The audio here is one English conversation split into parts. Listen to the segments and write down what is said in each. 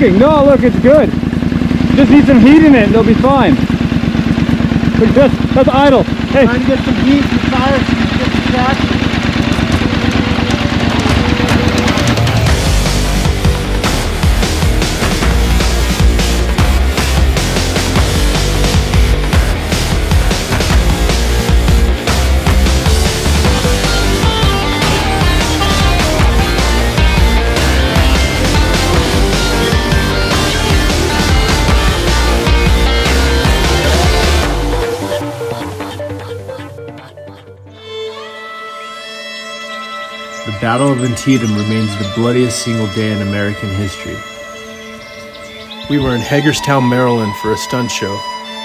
cooking. No, look, it's good. Just need some heat in it and they'll be fine. Look at this. That's idle. Hey. Trying to get some heat and fire, get some gas. The Battle of Antietam remains the bloodiest single day in American history. We were in Hagerstown, Maryland for a stunt show,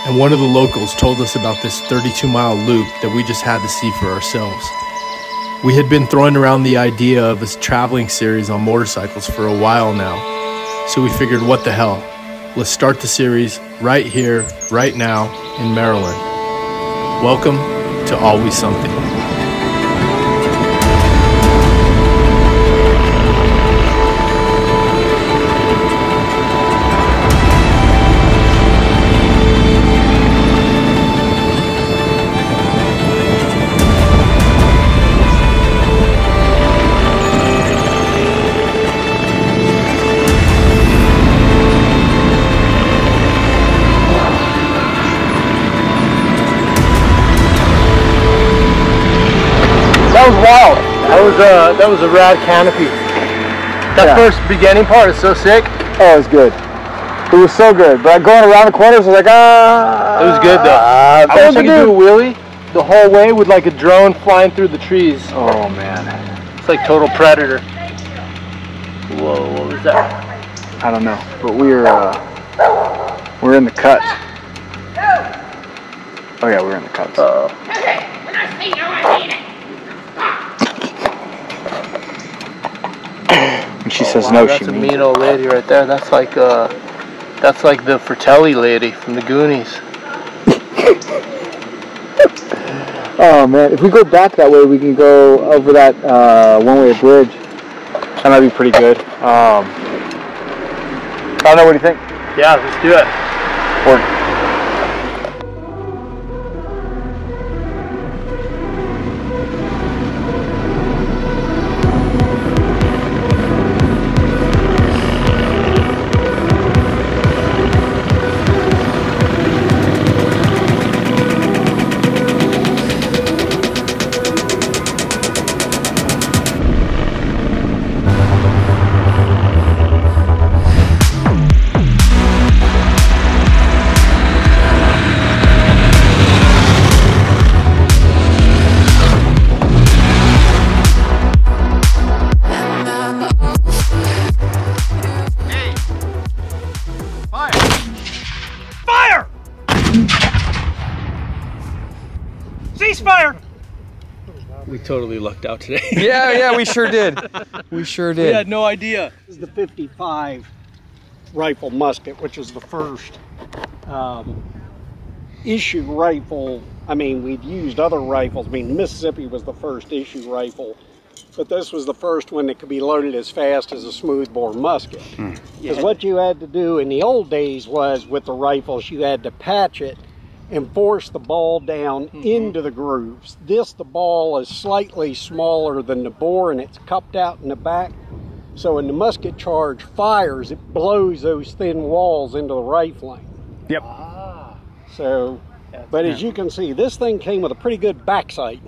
and one of the locals told us about this 32-mile loop that we just had to see for ourselves. We had been throwing around the idea of a traveling series on motorcycles for a while now, so we figured, what the hell, let's start the series right here, right now, in Maryland. Welcome to Always Something. Wild. That was a rad canopy. That first beginning part is so sick. Oh, it was good. It was so good. But going around the corners, I was like, ah. It was good though. I wish I could do a wheelie the whole way with like a drone flying through the trees. Oh man, it's like total Predator. Whoa, what was that? I don't know. But we're in the cuts. Oh yeah, we're in the cuts. And she says, wow, no, that's she means. That's a mean old lady right there. That's like the Fratelli lady from the Goonies. Oh man, if we go back that way, we can go over that one-way bridge, and that'd be pretty good. I don't know. What do you think? Yeah, let's do it. Or totally lucked out today. yeah, we sure did. We had no idea. This is the 55 rifle musket, which is the first issue rifle. I mean, we'd used other rifles. I mean, Mississippi was the first issue rifle, but this was the first one that could be loaded as fast as a smoothbore musket. Because what you had to do in the old days was with the rifles, you had to patch it and force the ball down into the grooves. The ball is slightly smaller than the bore and it's cupped out in the back. So when the musket charge fires, it blows those thin walls into the rifling. Yep. So, but as you can see, this thing came with a pretty good backside.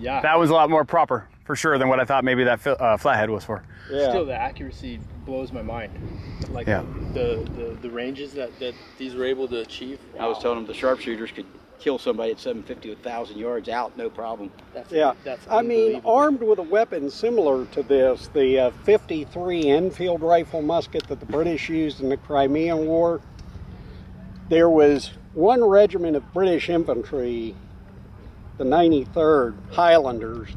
Yeah. That was a lot more proper, for sure, than what I thought maybe that flathead was for. Yeah. Still, the accuracy blows my mind. Like the ranges that these were able to achieve. Wow. I was telling them the sharpshooters could kill somebody at 750 to 1,000 yards out, no problem. That's I mean, armed with a weapon similar to this, the 53 Enfield rifle musket that the British used in the Crimean War, there was one regiment of British infantry, the 93rd Highlanders,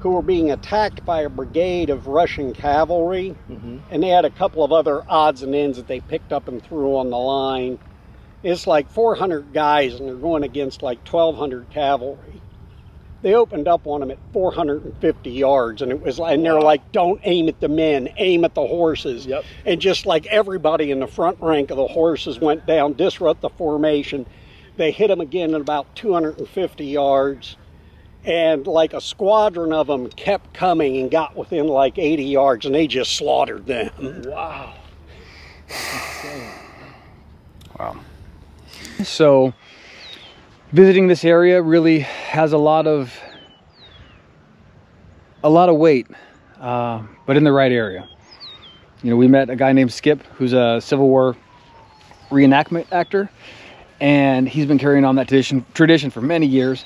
who were being attacked by a brigade of Russian cavalry, and they had a couple of other odds and ends that they picked up and threw on the line. It's like 400 guys, and they're going against like 1,200 cavalry. They opened up on them at 450 yards, and it was, and they're like, "Don't aim at the men, aim at the horses." Yep. And just like everybody in the front rank of the horses went down, disrupt the formation. They hit them again at about 250 yards, and like a squadron of them kept coming and got within like 80 yards, and they just slaughtered them. Wow. Insane. Wow. So visiting this area really has a lot of weight, but in the right area. You know, we met a guy named Skip, who's a Civil War reenactment actor, and he's been carrying on that tradition for many years.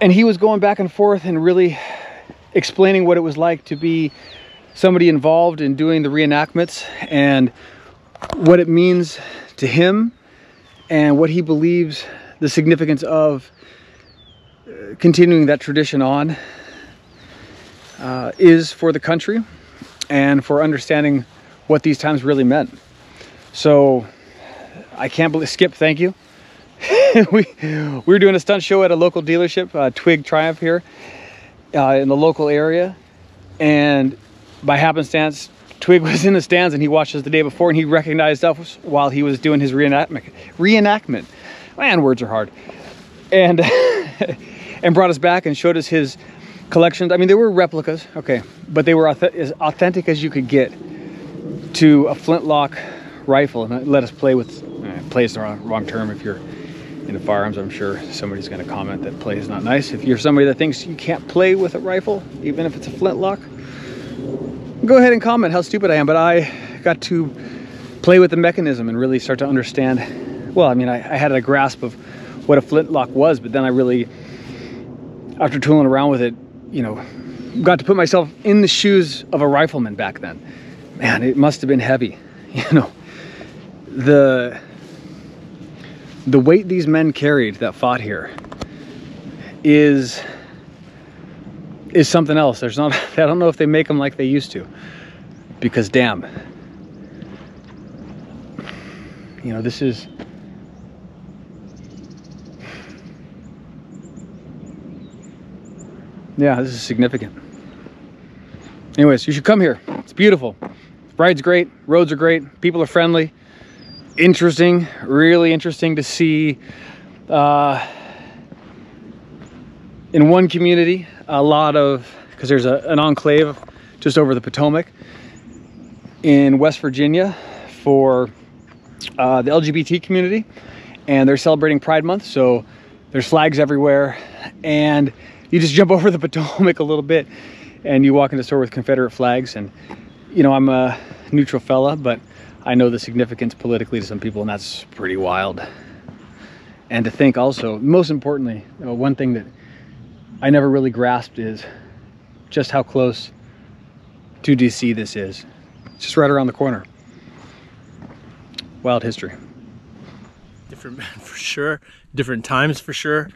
And he was going back and forth and really explaining what it was like to be somebody involved in doing the reenactments and what it means to him and what he believes the significance of continuing that tradition on is for the country and for understanding what these times really meant. So I can't believe, Skip, thank you. we were doing a stunt show at a local dealership, Twig Triumph here in the local area, and by happenstance, Twig was in the stands and he watched us the day before, and he recognized us while he was doing his reenactment. Man, words are hard. And and brought us back and showed us his collections. I mean, they were replicas, okay, but they were as authentic as you could get to a flintlock rifle, and let us play with. Play is the wrong term if you're into firearms. I'm sure somebody's going to comment that play is not nice. If you're somebody that thinks you can't play with a rifle, even if it's a flintlock, go ahead and comment how stupid I am, but I got to play with the mechanism and really start to understand. Well, I mean, I had a grasp of what a flintlock was, but then I really, after tooling around with it, you know, got to put myself in the shoes of a rifleman back then. Man, it must have been heavy, you know. The weight these men carried that fought here is something else. There's not, I don't know if they make them like they used to, because damn, you know, this is, yeah, this is significant. Anyways, you should come here. It's beautiful. Ride's great. Roads are great. People are friendly. Interesting, really interesting to see in one community a lot of, because there's an enclave just over the Potomac in West Virginia for the LGBT community, and they're celebrating Pride Month, so there's flags everywhere, and you just jump over the Potomac a little bit and you walk into a store with Confederate flags. And you know, I'm a neutral fella, but I know the significance politically to some people, and that's pretty wild. And to think also, most importantly, you know, one thing that I never really grasped is just how close to D.C. this is. It's just right around the corner. Wild history. Different men for sure, different times for sure.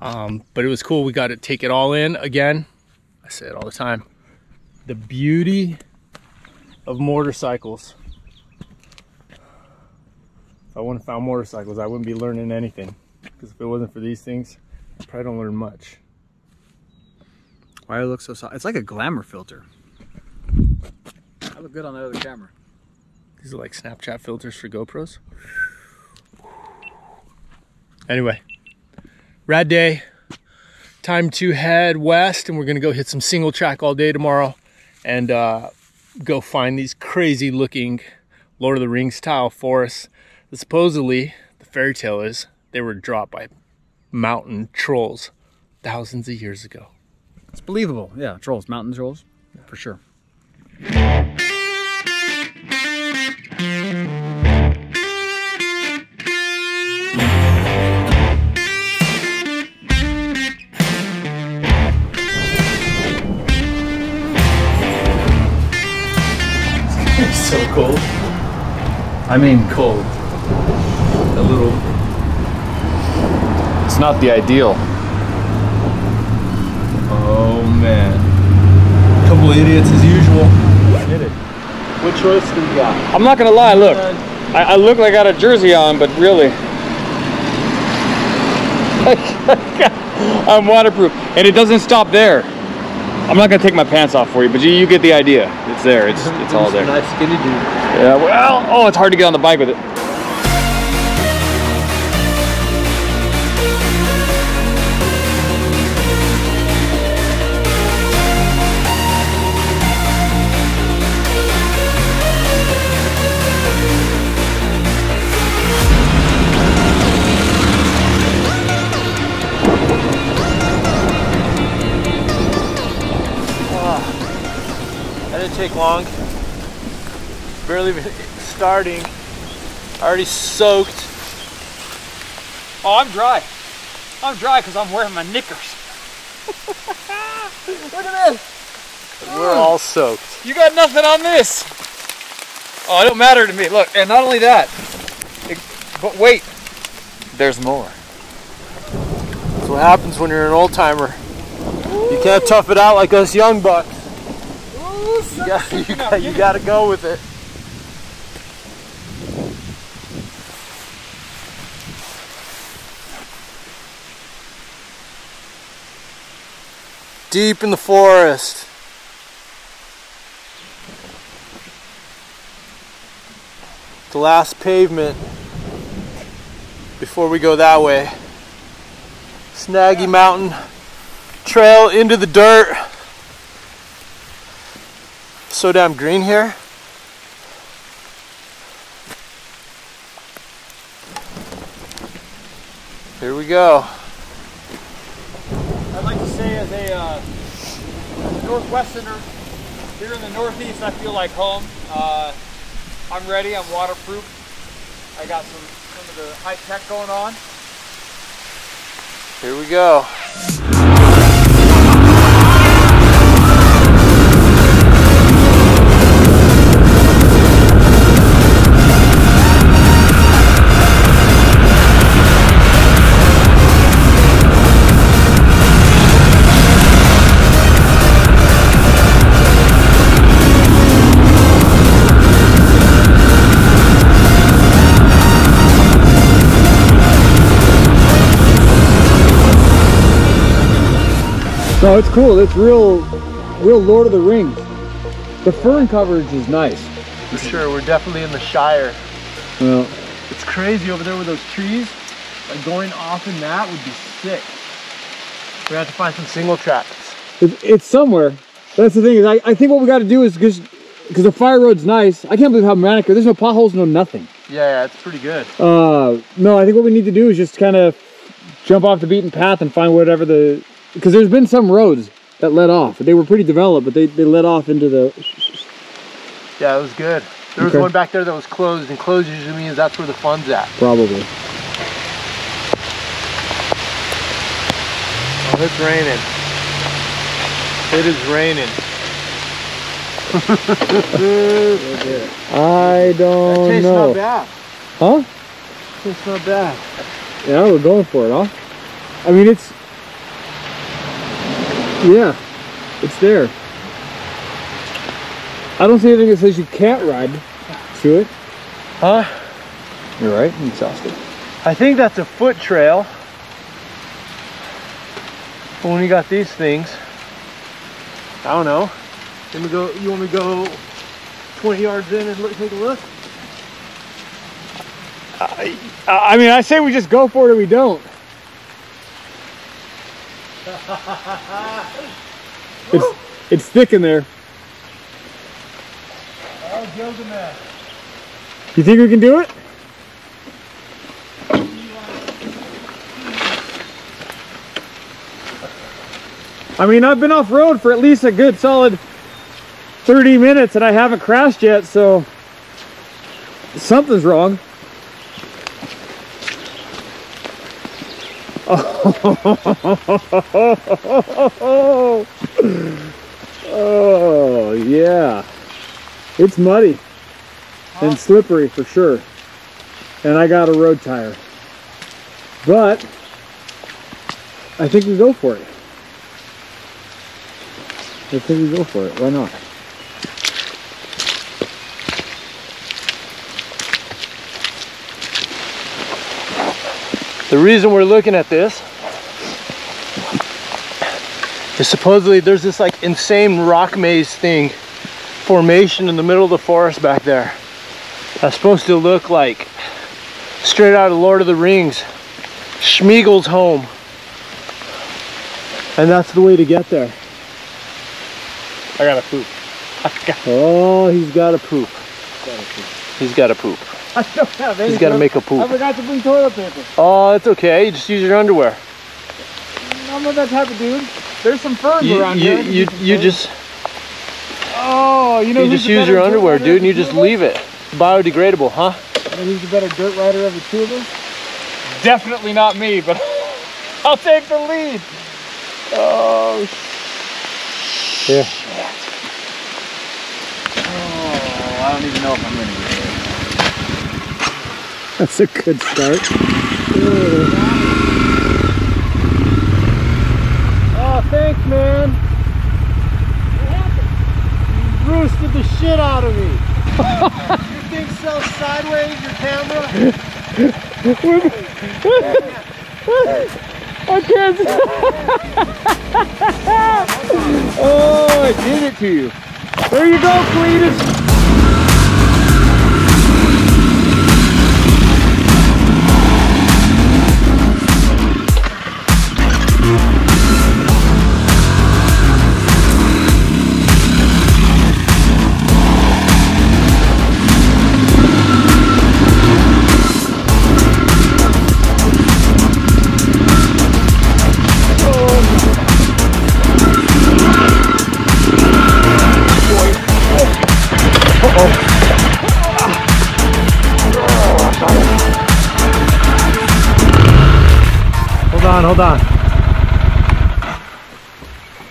But it was cool. We got to take it all in again. I say it all the time. The beauty of motorcycles. If I wouldn't have found motorcycles, I wouldn't be learning anything. Because if it wasn't for these things, I probably don't learn much. Why do I look so soft? It's like a glamour filter. I look good on that other camera. These are like Snapchat filters for GoPros. Anyway, rad day. Time to head west, and we're gonna go hit some single track all day tomorrow, and go find these crazy looking Lord of the Rings style forests. Supposedly, the fairy tale is they were dropped by mountain trolls thousands of years ago. It's believable. Yeah, trolls, mountain trolls, yeah, for sure. It's so cold. I mean, cold. A little. It's not the ideal. Oh man. Couple of idiots as usual. Get it. What choice do you got? I'm not gonna lie, look. I look like I got a jersey on, but really. I'm waterproof. And it doesn't stop there. I'm not gonna take my pants off for you, but you get the idea. It's there, it's all there. Nice skinny dude. Yeah, well, oh, it's hard to get on the bike with it. Take long, barely starting, already soaked. Oh, I'm dry because I'm wearing my knickers. Look at this. We're all soaked. You got nothing on this. Oh, it don't matter to me. Look, and not only that, but wait, there's more. That's what happens when you're an old timer. You can't tough it out like us young bucks. You got to go with it. Deep in the forest. The last pavement before we go that way. Snaggy Mountain Trail into the dirt. So damn green here. Here we go. I'd like to say as a Northwesterner here in the Northeast, I feel like home. I'm ready, I'm waterproof. I got some of the high tech going on. Here we go. No, it's cool. It's real Lord of the Rings. The fern coverage is nice. For sure, we're definitely in the Shire. Well, it's crazy over there with those trees. Like going off in that would be sick. We're gonna have to find some single tracks. It's somewhere. That's the thing. Is I think what we got to do is because the fire road's nice. I can't believe how manicured. There's no potholes, no nothing. Yeah, it's pretty good. No, I think what we need to do is just kind of jump off the beaten path and find whatever the. Because there's been some roads that led off. They were pretty developed, but they led off into the... Yeah, it was good. There was one back there that was closed, and closed usually means that's where the fun's at. Probably. Oh, it's raining. It is raining. I don't know. That tastes not bad. Huh? Tastes not bad. Yeah, we're going for it, huh? I mean, it's... Yeah, it's there. I don't see anything that says you can't ride to it. Huh? You're right, I'm exhausted. I think that's a foot trail. But when you got these things, I don't know. You want me to go 20 yards in and take a look? I mean, I say we just go for it or we don't. It's thick in there. Oh, Gilgamesh. You think we can do it? I mean, I've been off road for at least a good solid 30 minutes and I haven't crashed yet, so something's wrong. Oh yeah, it's muddy and slippery for sure, and I got a road tire, but I think we go for it. I think we go for it, why not? The reason we're looking at this is supposedly there's this like insane rock maze thing formation in the middle of the forest back there that's supposed to look like straight out of Lord of the Rings, Schmeagle's home, and that's the way to get there. I gotta poop. Oh, he's gotta poop. He's gotta poop. I don't have any. He's gotta make a poop. I forgot to bring toilet paper. Oh, that's okay. You just use your underwear. I don't know that type of dude. There's some ferns around here. You just. Oh, you know. You just use your underwear, dude, and you just leave it. Biodegradable, huh? You know who's the better dirt rider of the two of us? Definitely not me, but I'll take the lead. Oh. Yeah. Oh, I don't even know if I'm gonna get it. That's a good start. Oh, thanks, man. What happened? You roosted the shit out of me. Your thing sells sideways, your camera. I can't. Oh, I did it to you. There you go, Cletus. Hold on.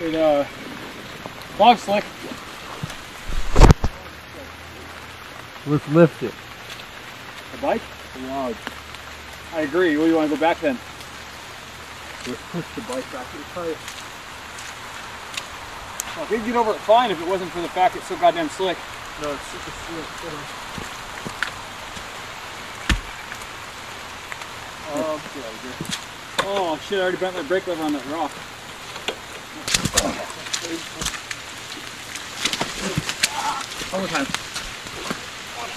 It, log slick. Let's lift it. A bike? A log. I agree. What do you want to go back then? Let's push the bike back to the tire. Well, we'd get over it fine if it wasn't for the fact it's so goddamn slick. No, it's super slick. Oh, oh shit, I already bent my brake lever on that rock. One more time. Oh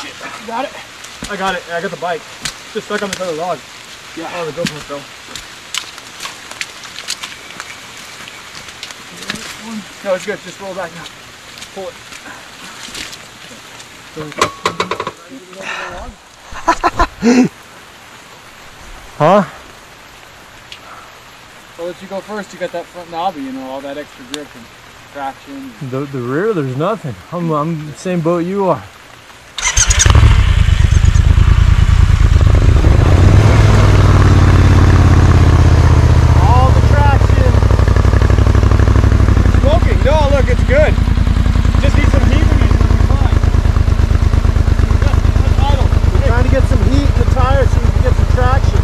shit. Got it? I got it. I got the bike. Just stuck on this other log. Yeah. Oh, the GoPro fell. No, it's good. Just roll back now. Pull it. Huh? I'll let you go first. You got that front knobby, you know, all that extra grip and traction. The rear, there's nothing. I'm the same boat you are. All the traction. Smoking. No, look, it's good. Just need some heat in it. It'll be fine. That's idle. We're trying to get some heat in the tires so we can get some traction.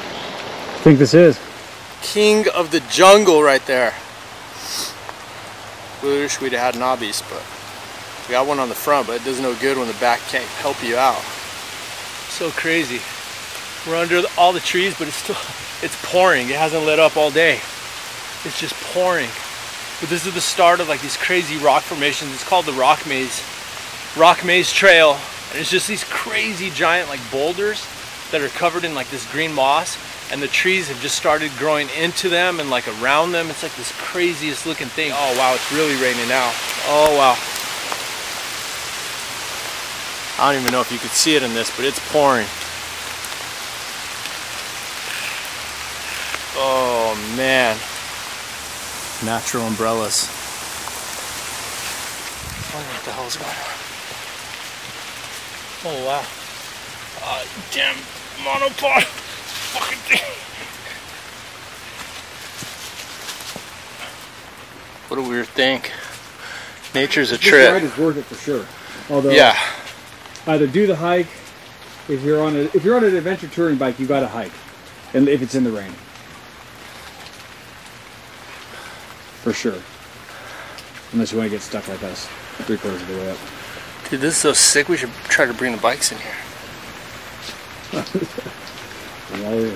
I think this is king of the jungle right there. We wish we'd have had knobbies, but we got one on the front, but it does no good when the back can't help you out. So crazy. We're under all the trees, but it's pouring. It hasn't let up all day. It's just pouring. But this is the start of like these crazy rock formations. It's called the Rock Maze Trail, and it's just these crazy giant like boulders that are covered in like this green moss. And the trees have just started growing into them and like around them. It's like this craziest looking thing. Oh wow, it's really raining now. Oh wow. I don't even know if you could see it in this, but it's pouring. Oh man. Natural umbrellas. wondering what the hell is going on. Oh wow. Damn monopod. Fucking thing. What a weird thing. Nature's a trip. This ride is worth it for sure. Although, yeah. Either do the hike. If you're on an adventure touring bike, you got to hike, and if it's in the rain, for sure. Unless you want to get stuck like us, 3/4 of the way up. Dude, this is so sick. We should try to bring the bikes in here. Yeah.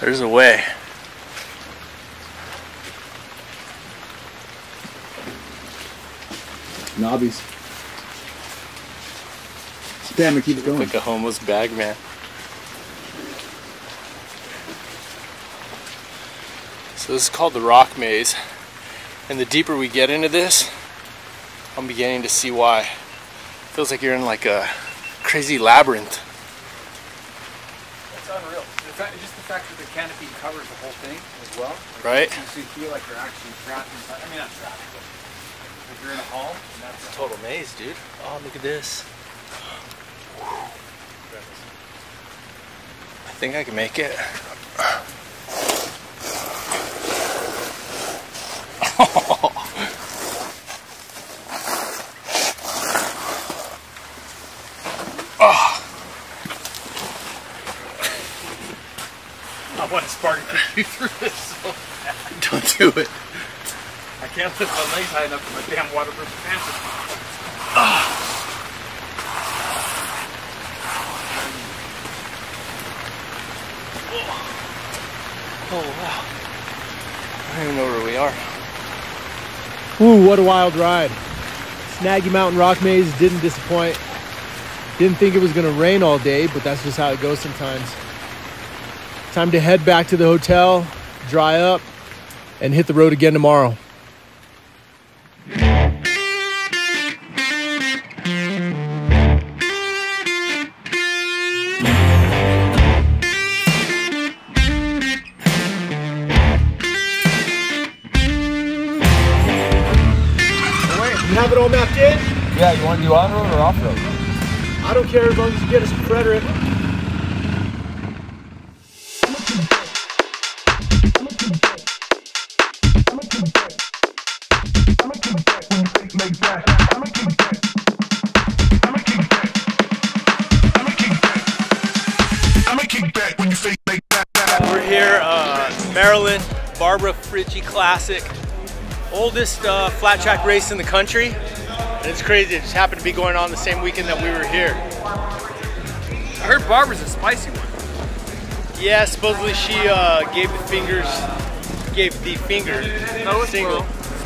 There's a way. Knobbies. Damn it, keep it going. Like a homeless bag man. So this is called the Rock Maze. And the deeper we get into this, I'm beginning to see why. It feels like you're in like a crazy labyrinth. That's unreal. Just the fact that the canopy covers the whole thing as well. Right. So you feel like you're actually trapped inside. I mean, not trapped, but if you're in a hall, and that's a total maze, dude. Oh, look at this. I think I can make it. I want to Spartan kick you through this so bad. Don't do it. I can't lift my legs high enough for my damn waterproof pants. Oh wow. I don't even know where we are. Ooh, what a wild ride. Snaggy Mountain Rock Maze didn't disappoint. Didn't think it was gonna rain all day, but that's just how it goes sometimes. Time to head back to the hotel, dry up, and hit the road again tomorrow. Yeah, you want to do on-road or off-road? I don't care as long as you get us to Frederick. We're here, Maryland, Barbara Fritchie Classic. Oldest flat track race in the country. It's crazy, it just happened to be going on the same weekend that we were here. I heard Barbara's a spicy one. Yeah, supposedly she gave the finger no, it was single.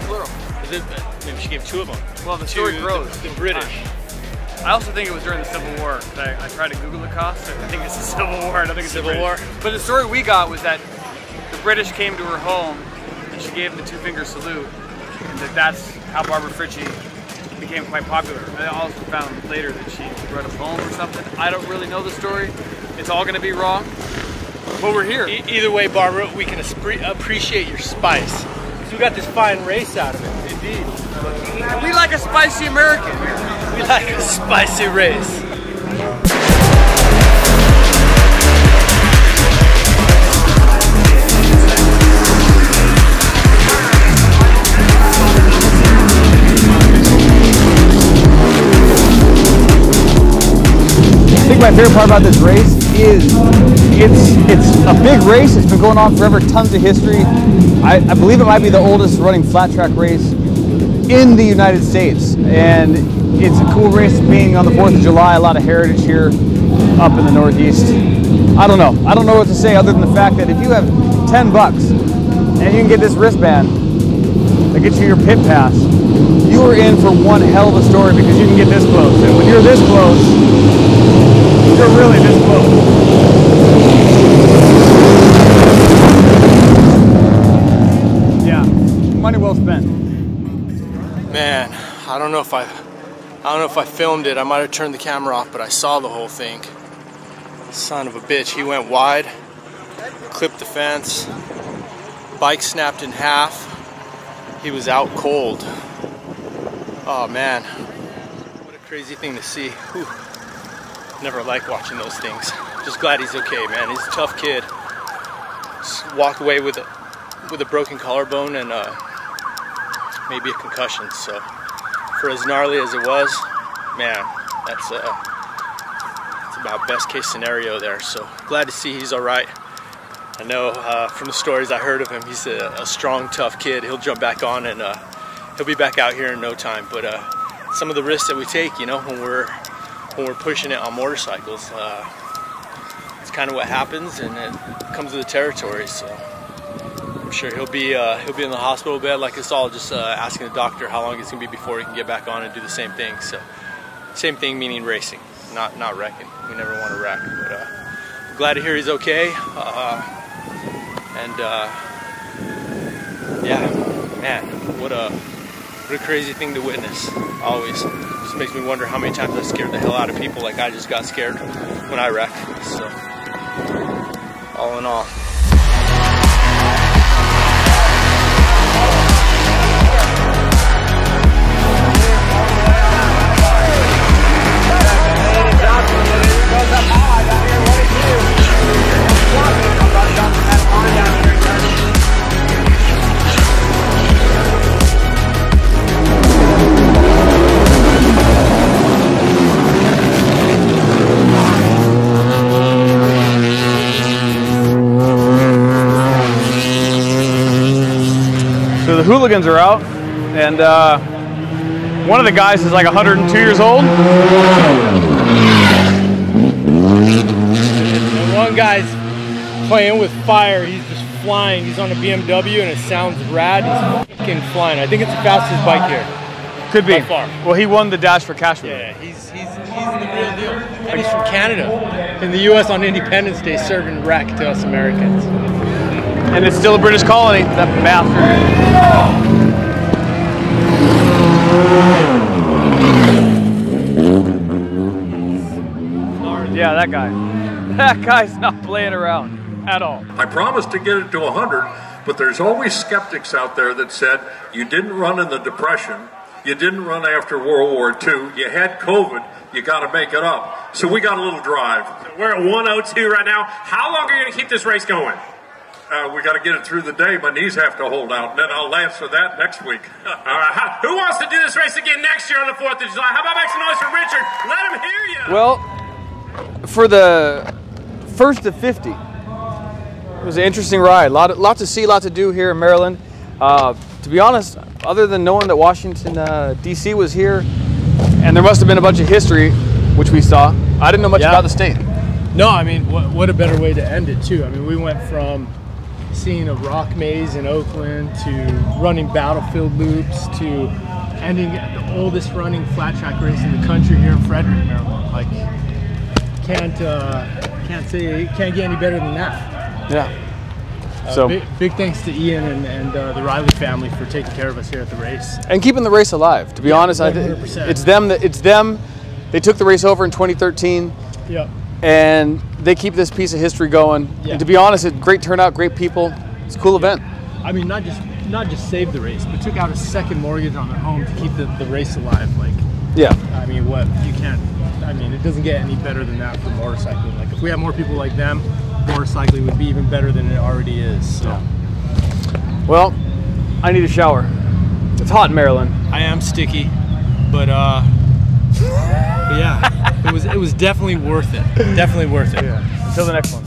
Plural. It's plural. Maybe she gave two of them. Well, the story grows. The British. I also think it was during the Civil War. I tried to Google the cost. I think it's the Civil War. I don't think it's Civil War. But the story we got was that the British came to her home and she gave them the two-finger salute, and that's how Barbara Fritchie became quite popular. I also found later that she wrote a poem or something. I don't really know the story. It's all going to be wrong. But we're here. Either way, Barbara, we can appreciate your spice. So we got this fine race out of it. Indeed. We like a spicy American. We like a spicy race. My favorite part about this race is it's a big race. It's been going on forever, tons of history. I believe it might be the oldest running flat track race in the United States, and it's a cool race being on the 4th of July. A lot of heritage here up in the Northeast. I don't know what to say other than the fact that if you have $10 and you can get this wristband that gets you your pit pass, you are in for one hell of a story, because you can get this close, and when you're this close, you're really this close. Yeah, money well spent. Man, I don't know if I filmed it. I might have turned the camera off, but I saw the whole thing. Son of a bitch, he went wide, clipped the fence, bike snapped in half. He was out cold. Oh man, what a crazy thing to see. Whew. Never like watching those things. Just glad he's okay, man. He's a tough kid. Just walked away with a broken collarbone and maybe a concussion. So for as gnarly as it was, man, that's about best case scenario there. So glad to see he's all right. I know from the stories I heard of him, he's a strong, tough kid. He'll jump back on and he'll be back out here in no time. But some of the risks that we take, you know, when we're pushing it on motorcycles, it's kind of what happens, and it comes with the territory. So I'm sure he'll be in the hospital bed like us all, just asking the doctor how long it's gonna be before he can get back on and do the same thing. So same thing meaning racing, not wrecking. We never want to wreck, but glad to hear he's okay. Yeah, man, what a crazy thing to witness. Always just makes me wonder how many times I scared the hell out of people like I just got scared when I wrecked. So, all in all. The hooligans are out, and one of the guys is like 102 years old, and one guy's playing with fire. He's just flying. He's on a BMW and it sounds rad. He's fucking flying. I think it's the fastest bike here. Could be. By far. Well, he won the Dash for Cash. Yeah, he's the real deal. And he's from Canada. In the US on Independence Day, serving wreck to us Americans. And it's still a British colony, that bastard. Yeah, that guy. That guy's not playing around at all. I promised to get it to 100, but there's always skeptics out there that said, you didn't run in the Depression, you didn't run after World War II, you had COVID, you gotta make it up. So we got a little drive. So we're at 102 right now. How long are you gonna keep this race going? We got to get it through the day. My knees have to hold out, and then I'll laugh for that next week. All right. Who wants to do this race again next year on the 4th of July? How about making noise for Richard? Let him hear you. Well, for the first to 50, it was an interesting ride. A lot to see, a lot to do here in Maryland. To be honest, other than knowing that Washington, D.C. was here, and there must have been a bunch of history, which we saw, I didn't know much about the state. No, I mean, what a better way to end it, too. I mean, we went from seeing a rock maze in Oakland to running battlefield loops to ending at the oldest running flat track race in the country here in Frederick, Maryland. Like, can't get any better than that. Yeah. So big thanks to Ian and the Riley family for taking care of us here at the race and keeping the race alive. To be honest, 100%. It's them. They took the race over in 2013. Yeah. And they keep this piece of history going. Yeah. And to be honest, it's great turnout, great people. It's a cool event. I mean, not just saved the race, but took out a second mortgage on their home to keep the race alive. Like, yeah. I mean, it doesn't get any better than that for motorcycling. Like, if we had more people like them, motorcycling would be even better than it already is. So. Yeah. Well, I need a shower. It's hot in Maryland. I am sticky, but yeah. It was definitely worth it. Yeah. Until the next one.